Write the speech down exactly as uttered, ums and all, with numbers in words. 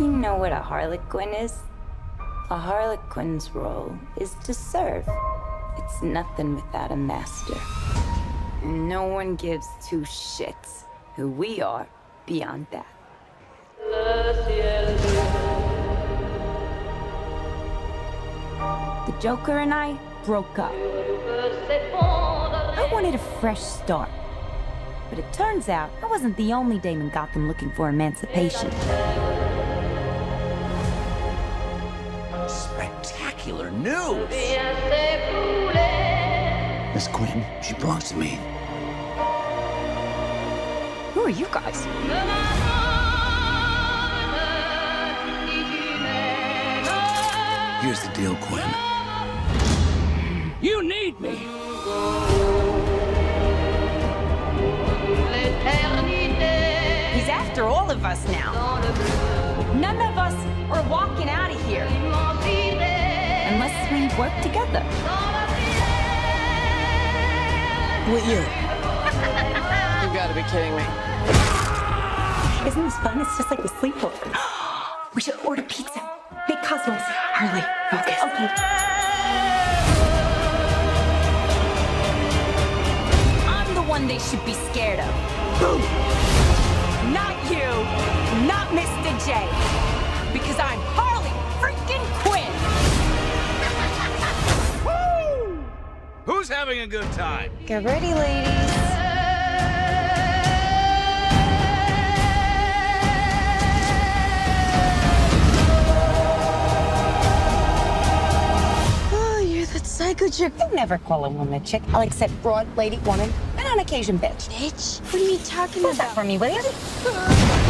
You know what a harlequin is? A harlequin's role is to serve. It's nothing without a master. And no one gives two shits who we are beyond that. The Joker and I broke up. I wanted a fresh start. But it turns out I wasn't the only dame in Gotham looking for emancipation. Spectacular news! Miss Quinn, she belongs to me. Who are you guys? Here's the deal, Quinn. You need me! He's after all of us now. None of us are walking out of here unless we work together. With you. You gotta be kidding me. Isn't this fun? It's just like a sleepwalker. We should order pizza. Big Cosmos. Harley, focus. Okay. They should be scared of. Boom. Not you, not Mister J, because I'm Harley freaking Quinn. Woo! Who's having a good time? Get ready, ladies. Oh, you're that psycho chick. I never call a woman a chick. I'll accept broad, lady, woman. On occasion, bitch. Bitch? What are you talking about? Hold that for me, will you?